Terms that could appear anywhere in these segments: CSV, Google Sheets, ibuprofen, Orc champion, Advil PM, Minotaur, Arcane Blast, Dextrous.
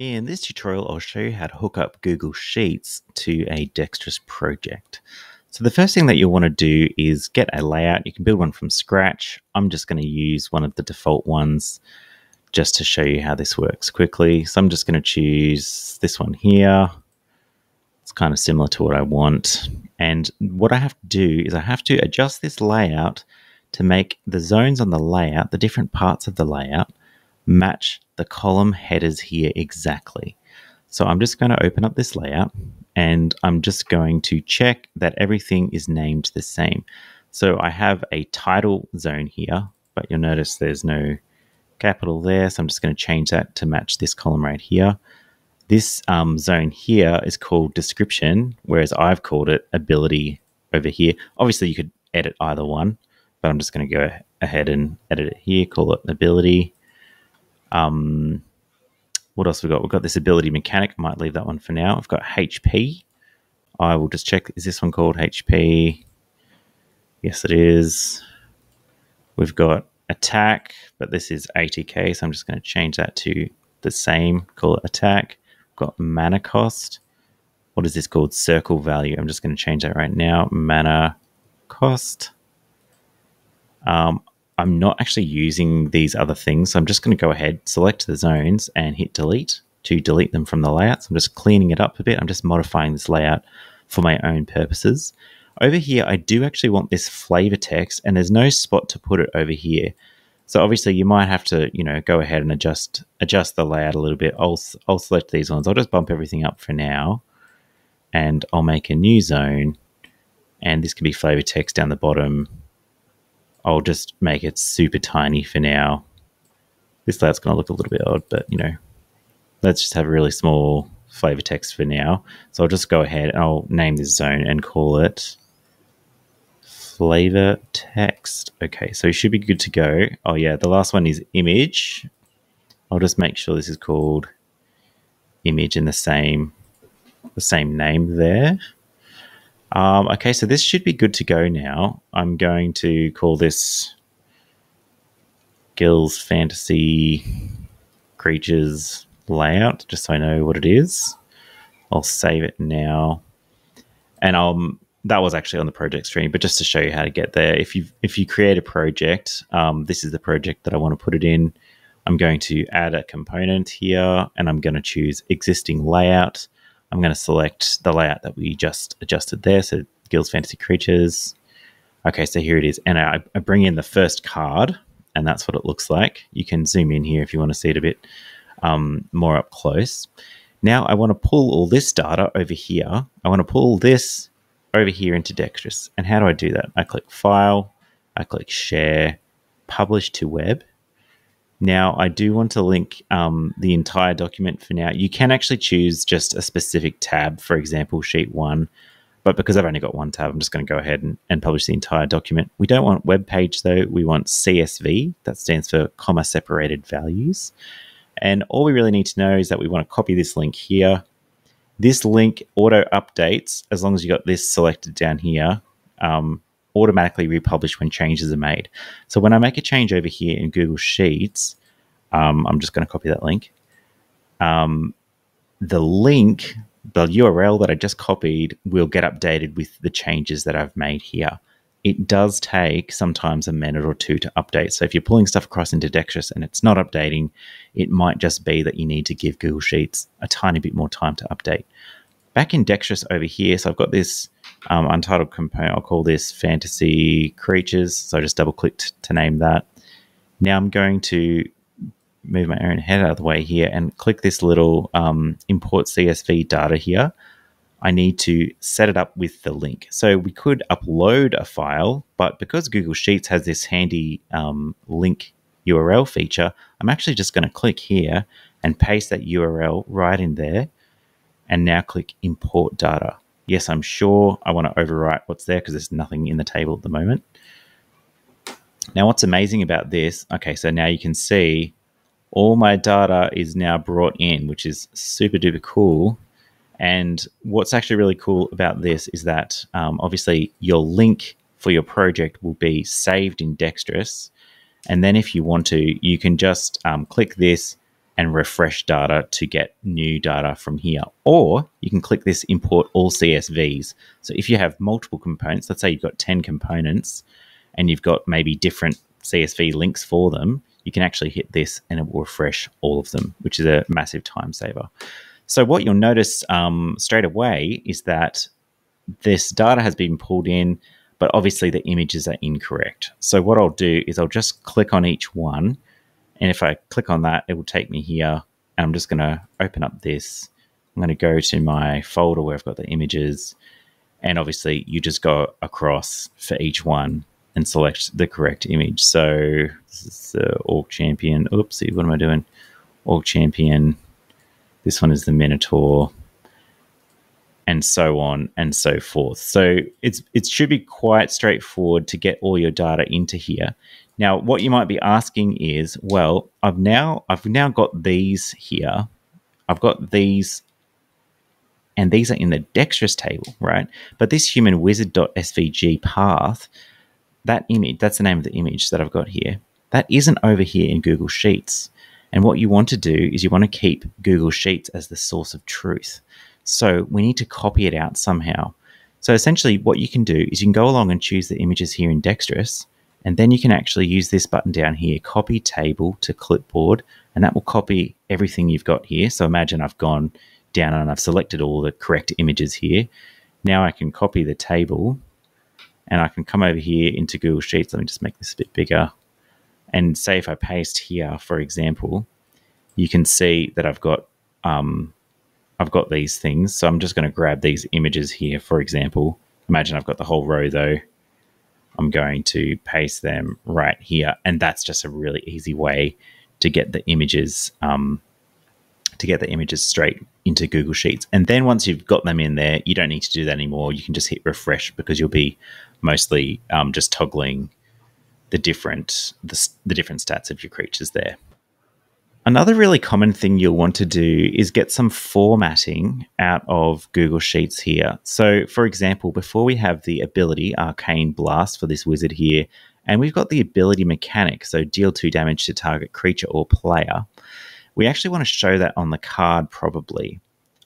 In this tutorial, I'll show you how to hook up Google Sheets to a Dextrous project. So the first thing that you'll want to do is get a layout. You can build one from scratch. I'm just going to use one of the default ones just to show you how this works quickly. So I'm just going to choose this one here. It's kind of similar to what I want. And what I have to do is I have to adjust this layout to make the zones on the layout, the different parts of the layout, match the column headers here exactly. So I'm just going to open up this layout and I'm just going to check that everything is named the same. So I have a title zone here, but you'll notice there's no capital there. So I'm just going to change that to match this column right here. This zone here is called description, whereas I've called it ability over here. Obviously you could edit either one, but I'm just going to go ahead and edit it here, call it ability. What else we got? We've got this ability mechanic. I might leave that one for now. I've got HP. I will just check. Is this one called HP? Yes, it is. We've got attack, but this is 80k. So I'm just going to change that to the same. Call it attack. We've got mana cost. What is this called? Circle value. I'm just going to change that right now. Mana cost. I'm not actually using these other things, so I'm just going to go ahead, select the zones, and hit delete to delete them from the layout. So I'm just cleaning it up a bit. I'm just modifying this layout for my own purposes. Over here, I do actually want this flavor text, and there's no spot to put it over here. So obviously, you might have to, go ahead and adjust the layout a little bit. I'll select these ones. I'll just bump everything up for now, and I'll make a new zone, and this can be flavor text down the bottom. I'll just make it super tiny for now. This layout's going to look a little bit odd, but let's just have a really small flavor text for now. So I'll just go ahead and I'll name this zone and call it flavor text. Okay, so it should be good to go. Oh yeah, the last one is image. I'll just make sure this is called image in the same name there. Okay, so this should be good to go now. I'm going to call this Gills Fantasy Creatures Layout, just so I know what it is. I'll save it now. And that was actually on the project stream, but just to show you how to get there, if you create a project, this is the project that I want to put it in. I'm going to add a component here, and I'm going to choose existing layout. I'm going to select the layout that we just adjusted there. So Guilds Fantasy Creatures. Okay, so here it is. And I bring in the first card, and that's what it looks like. You can zoom in here if you want to see it a bit more up close. Now I want to pull all this data over here. I want to pull this over here into Dextrous. And how do I do that? I click File, I click Share, Publish to Web. Now, I do want to link the entire document for now. You can actually choose just a specific tab, for example, sheet 1. But because I've only got one tab, I'm just going to go ahead and publish the entire document. We don't want web page, though. We want CSV. That stands for comma separated values. And all we really need to know is that we want to copy this link here. This link auto-updates, as long as you've got this selected down here, automatically republish when changes are made. So when I make a change over here in Google Sheets, I'm just going to copy that link. The link, the URL that I just copied, will get updated with the changes that I've made here. It does take sometimes a minute or two to update. So if you're pulling stuff across into Dextrous and it's not updating, it might just be that you need to give Google Sheets a tiny bit more time to update. Back in Dextrous over here, so I've got this untitled component. I'll call this Fantasy Creatures. So I just double-clicked to name that. Now I'm going to move my own head out of the way here and click this little import CSV data here. I need to set it up with the link. So we could upload a file, but because Google Sheets has this handy link URL feature, I'm actually just going to click here and paste that URL right in there. And now click import data. Yes, I'm sure I want to overwrite what's there because there's nothing in the table at the moment. Now, what's amazing about this, okay, so now you can see all my data is now brought in, which is super duper cool. And what's actually really cool about this is that obviously your link for your project will be saved in Dextrous. And then if you want to, you can just click this, and refresh data to get new data from here. Or you can click this import all CSVs. So if you have multiple components, let's say you've got 10 components and you've got maybe different CSV links for them, you can actually hit this and it will refresh all of them, which is a massive time saver. So what you'll notice straight away is that this data has been pulled in, but obviously the images are incorrect. So what I'll do is I'll just click on each one. And if I click on that, it will take me here. And I'm just going to open up this. I'm going to go to my folder where I've got the images. And obviously, you just go across for each one and select the correct image. So this is the Orc champion. Oopsie, what am I doing? Orc champion. This one is the Minotaur. And so on and so forth. So it should be quite straightforward to get all your data into here. Now, what you might be asking is, well, I've now got these here. I've got these, and these are in the Dextrous table, right? But this human wizard.svg path, that image, that's the name of the image that I've got here, that isn't over here in Google Sheets. And what you want to do is you want to keep Google Sheets as the source of truth. So we need to copy it out somehow. So essentially what you can do is you can go along and choose the images here in Dextrous, and then you can actually use this button down here, copy table to clipboard, and that will copy everything you've got here. So imagine I've gone down and I've selected all the correct images here. Now I can copy the table and I can come over here into Google Sheets. Let me just make this a bit bigger and say if I paste here, for example, you can see that I've got these things. So I'm just going to grab these images here, for example. Imagine I've got the whole row though. I'm going to paste them right here. And that's just a really easy way to get the images straight into Google Sheets. And then once you've got them in there, you don't need to do that anymore. You can just hit refresh because you'll be mostly just toggling the different stats of your creatures there. Another really common thing you'll want to do is get some formatting out of Google Sheets here. So, for example, before we have the ability Arcane Blast for this wizard here, and we've got the ability mechanic, so deal 2 damage to target creature or player, we actually want to show that on the card probably.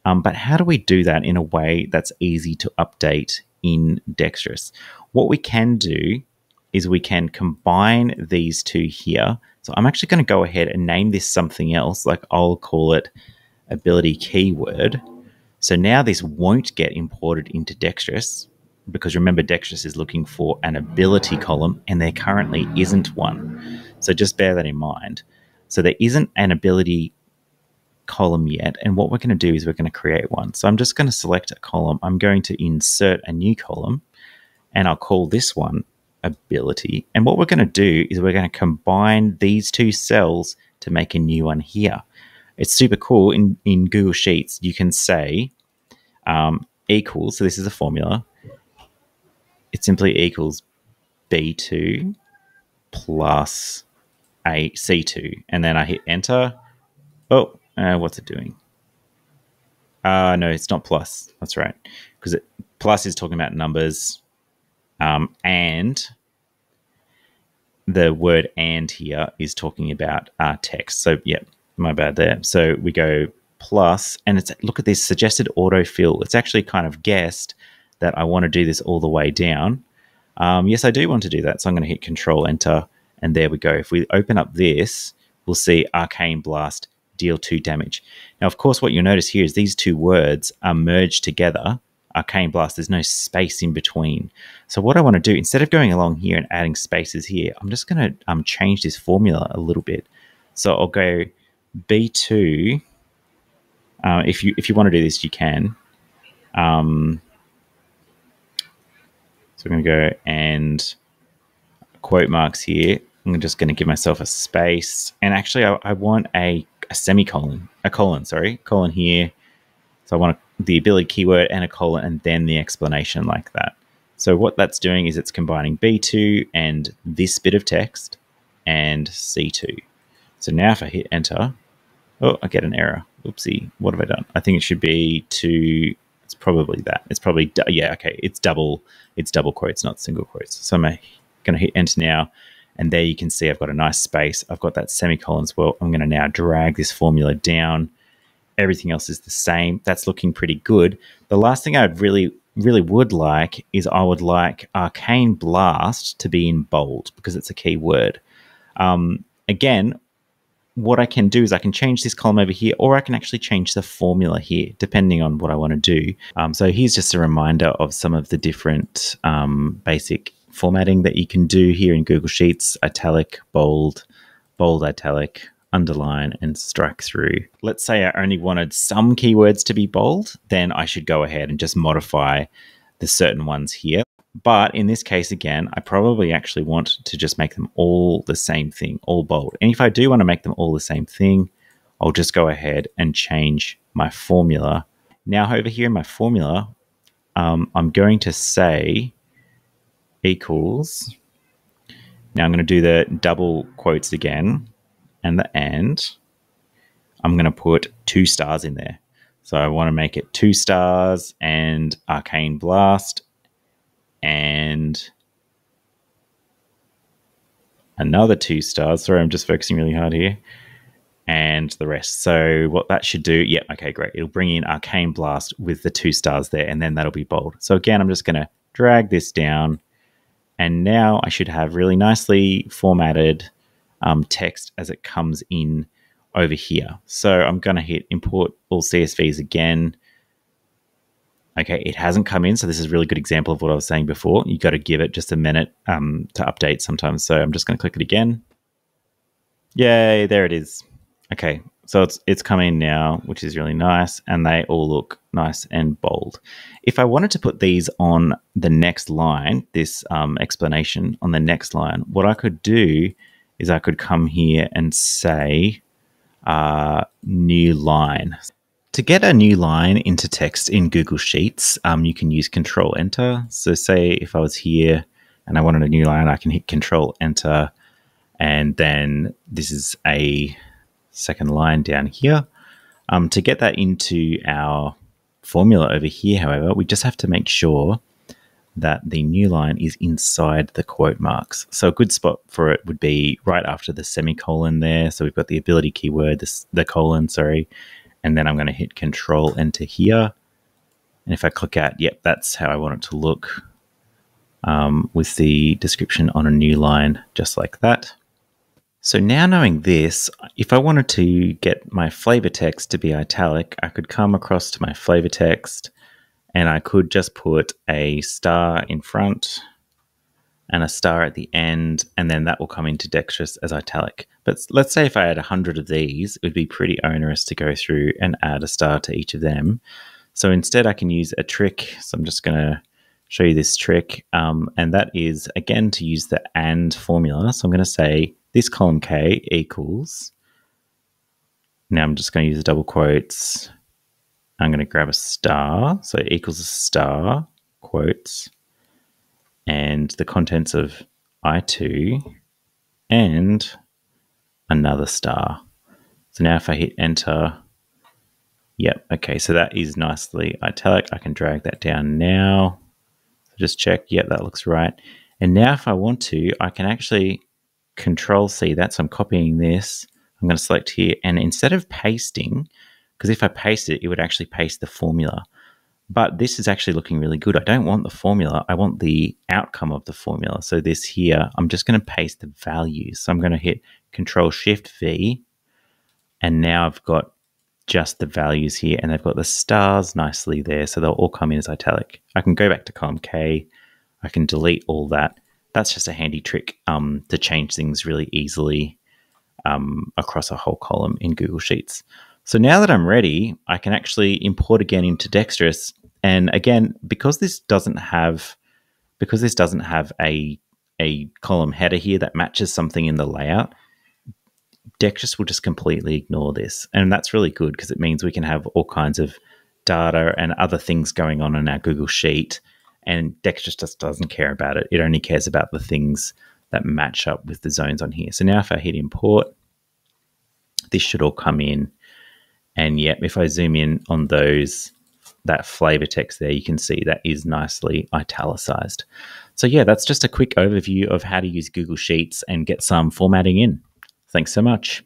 But how do we do that in a way that's easy to update in Dextrous? What we can do is we can combine these two here. So I'm actually going to go ahead and name this something else, like I'll call it ability keyword. So now this won't get imported into Dextrous because remember Dextrous is looking for an ability column and there currently isn't one. So just bear that in mind. So there isn't an ability column yet. And what we're going to do is we're going to create one. So I'm just going to select a column. I'm going to insert a new column and I'll call this one ability. And what we're going to do is we're going to combine these two cells to make a new one here. It's super cool. In Google Sheets, you can say equals, so this is a formula. It simply equals B2 plus a C2. And then I hit enter. Oh, what's it doing? No, it's not plus. That's right. Because plus is talking about numbers. And the word and here is talking about text. So, yeah, my bad there. So we go plus, and it's look at this suggested autofill. It's actually kind of guessed that I want to do this all the way down. Yes, I do want to do that. So I'm going to hit Control Enter, and there we go. If we open up this, we'll see Arcane Blast, deal 2 damage. Now, of course, what you'll notice here is these two words are merged together. Arcane Blast, there's no space in between. So what I want to do, instead of going along here and adding spaces here, I'm just going to change this formula a little bit. So I'll go B2. If you want to do this, you can. So we're going to go and quote marks here. I'm just going to give myself a space. And actually, I want a semicolon, colon here. So I want the ability keyword and a colon and then the explanation like that. So what that's doing is it's combining B2 and this bit of text and C2. So now if I hit enter, oh, I get an error. Oopsie, what have I done? I think it should be two. It's probably that. It's probably, yeah, okay. It's double quotes, not single quotes. So I'm going to hit enter now. And there you can see I've got a nice space. I've got that semicolon as well. I'm going to now drag this formula down. Everything else is the same. That's looking pretty good. The last thing I'd really would like is I would like Arcane Blast to be in bold because it's a key word. Again, what I can do is I can change this column over here, or I can actually change the formula here, depending on what I want to do. So here's just a reminder of some of the different basic formatting that you can do here in Google Sheets: italic, bold, bold italic, underline, and strike through. Let's say I only wanted some keywords to be bold, then I should go ahead and just modify the certain ones here. But in this case, again, I probably actually want to just make them all the same thing, all bold. And if I do want to make them all the same thing, I'll just go ahead and change my formula. Now over here in my formula, I'm going to say equals. Now I'm going to do the double quotes again, and the and I'm going to put 2 stars in there. So I want to make it 2 stars and Arcane Blast and another 2 stars. Sorry, I'm just focusing really hard here. And the rest. So what that should do, yeah, okay, great. It'll bring in Arcane Blast with the 2 stars there, and then that'll be bold. So again, I'm just going to drag this down, and now I should have really nicely formatted text as it comes in over here. So I'm going to hit import all CSVs again. Okay, it hasn't come in, so this is a really good example of what I was saying before. You got to give it just a minute to update sometimes. So I'm just going to click it again. Yay, there it is. Okay, so it's come in now, which is really nice, and they all look nice and bold. If I wanted to put these on the next line, this explanation on the next line, what I could do is I could come here and say new line. To get a new line into text in Google Sheets, you can use Control Enter. So say if I was here and I wanted a new line, I can hit Control Enter, and then this is a second line down here. To get that into our formula over here, however, we just have to make sure that the new line is inside the quote marks. So a good spot for it would be right after the semicolon there. So we've got the ability keyword, the colon, sorry. And then I'm going to hit Control Enter here. And if I click out, yep, that's how I want it to look with the description on a new line, just like that. So now knowing this, if I wanted to get my flavor text to be italic, I could come across to my flavor text, and I could just put a star in front and a star at the end, and then that will come into Dextrous as italic. But let's say if I had 100 of these, it would be pretty onerous to go through and add a star to each of them. So instead I can use a trick. So I'm just going to show you this trick. And that is, again, to use the and formula. So I'm going to say this column K equals. Now I'm just going to use the double quotes. I'm going to grab a star, so it equals a star, quotes, and the contents of I2, and another star. So now if I hit enter, yep, okay, so that is nicely italic. I can drag that down now. So just check, yep, that looks right. And now if I want to, I can actually Control C that, so I'm copying this. I'm going to select here, and instead of pasting, because if I paste it, it would actually paste the formula. But this is actually looking really good. I don't want the formula. I want the outcome of the formula. So this here, I'm just going to paste the values. So I'm going to hit Control-Shift-V. And now I've got just the values here. And they've got the stars nicely there. So they'll all come in as italic. I can go back to column K. I can delete all that. That's just a handy trick to change things really easily across a whole column in Google Sheets. So now that I'm ready, I can actually import again into Dextrous. And again, because this doesn't have a column header here that matches something in the layout, Dextrous will just completely ignore this. And that's really good because it means we can have all kinds of data and other things going on in our Google Sheet, and Dextrous just doesn't care about it. It only cares about the things that match up with the zones on here. So now if I hit import, this should all come in. And yep, if I zoom in on that flavor text there, you can see that is nicely italicized. So yeah, that's just a quick overview of how to use Google Sheets and get some formatting in. Thanks so much.